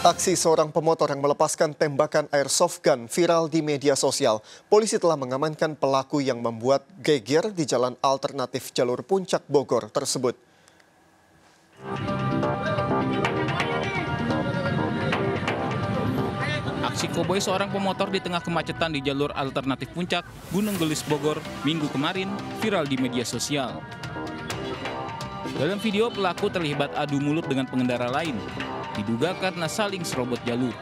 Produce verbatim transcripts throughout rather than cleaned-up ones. Aksi seorang pemotor yang melepaskan tembakan airsoft gun viral di media sosial. Polisi telah mengamankan pelaku yang membuat geger di jalan alternatif jalur Puncak Bogor tersebut. Aksi koboi seorang pemotor di tengah kemacetan di jalur alternatif Puncak Gunung Gelis Bogor minggu kemarin viral di media sosial. Dalam video pelaku terlibat adu mulut dengan pengendara lain. Diduga karena saling serobot jalur.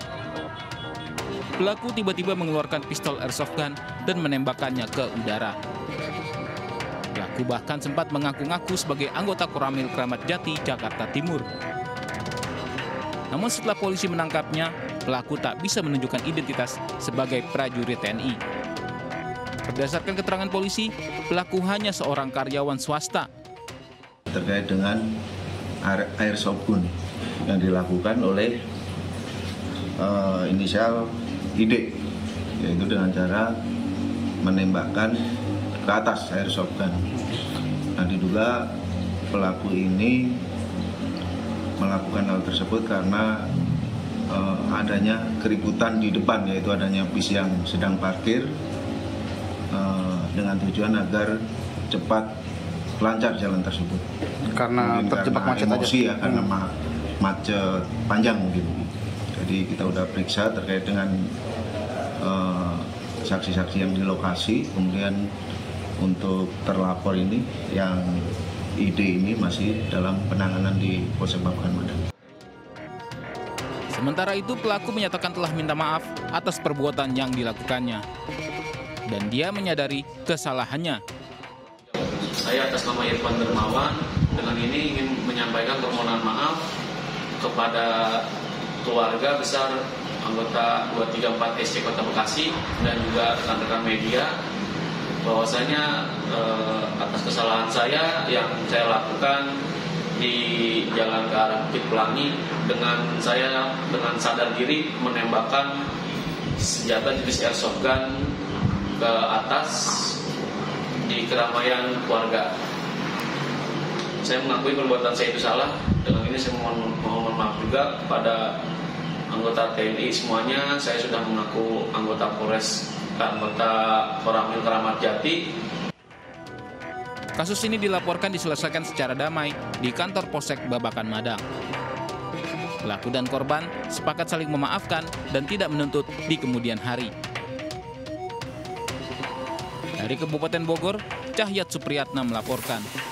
Pelaku tiba-tiba mengeluarkan pistol airsoft gun dan menembakkannya ke udara. Pelaku bahkan sempat mengaku-ngaku sebagai anggota Koramil Keramat Jati, Jakarta Timur. Namun setelah polisi menangkapnya, pelaku tak bisa menunjukkan identitas sebagai prajurit T N I. Berdasarkan keterangan polisi, pelaku hanya seorang karyawan swasta. Terkait dengan airsoft gun yang dilakukan oleh uh, inisial I D, yaitu dengan cara menembakkan ke atas airsoft gun. Nah, diduga pelaku ini melakukan hal tersebut karena uh, adanya keributan di depan, yaitu adanya bis yang sedang parkir uh, dengan tujuan agar cepat lancar jalan tersebut. Karena mungkin terjebak karena macet emosi aja. Ya, karena hmm. macet panjang mungkin. Jadi kita udah periksa terkait dengan saksi-saksi uh, yang di lokasi. Kemudian untuk terlapor ini yang I D ini masih dalam penanganan di Polsek Babakan Madang. Sementara itu pelaku menyatakan telah minta maaf atas perbuatan yang dilakukannya. Dan dia menyadari kesalahannya. Saya atas nama Irfan Dermawan dengan ini ingin menyampaikan permohonan maaf kepada keluarga besar anggota dua tiga empat S C Kota Bekasi dan juga rekan-rekan media, bahwasanya eh, atas kesalahan saya yang saya lakukan di jalan ke arah Bukit Pelangi dengan saya dengan sadar diri menembakkan senjata jenis airsoft gun ke atas di keramaian keluarga. Saya mengakui perbuatan saya itu salah. Dengan ini saya mohon, mohon maaf juga kepada anggota T N I semuanya. Saya sudah mengaku anggota Polres, anggota Koramil Keramat Jati. Kasus ini dilaporkan diselesaikan secara damai di kantor Polsek Babakan Madang. Pelaku dan korban sepakat saling memaafkan dan tidak menuntut di kemudian hari. Dari Kabupaten Bogor, Cahyat Supriyatna melaporkan.